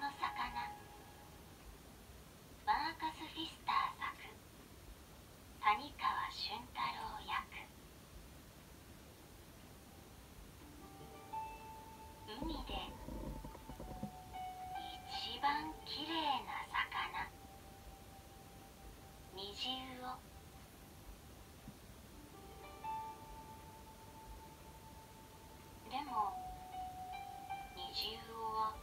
の魚。マーカス・フィスター作、谷川俊太郎役。海で一番きれいな魚、ニジウオ。でもニジウオは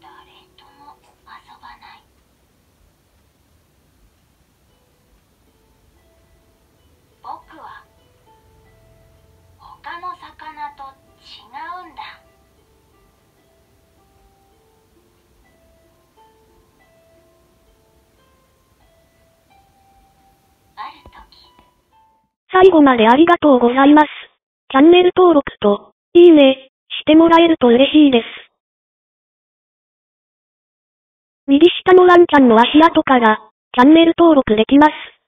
誰とも遊ばない。僕は他の魚と違うんだ。ある時。最後までありがとうございます。チャンネル登録といいねしてもらえると嬉しいです。右下のワンちゃんの足跡からチャンネル登録できます。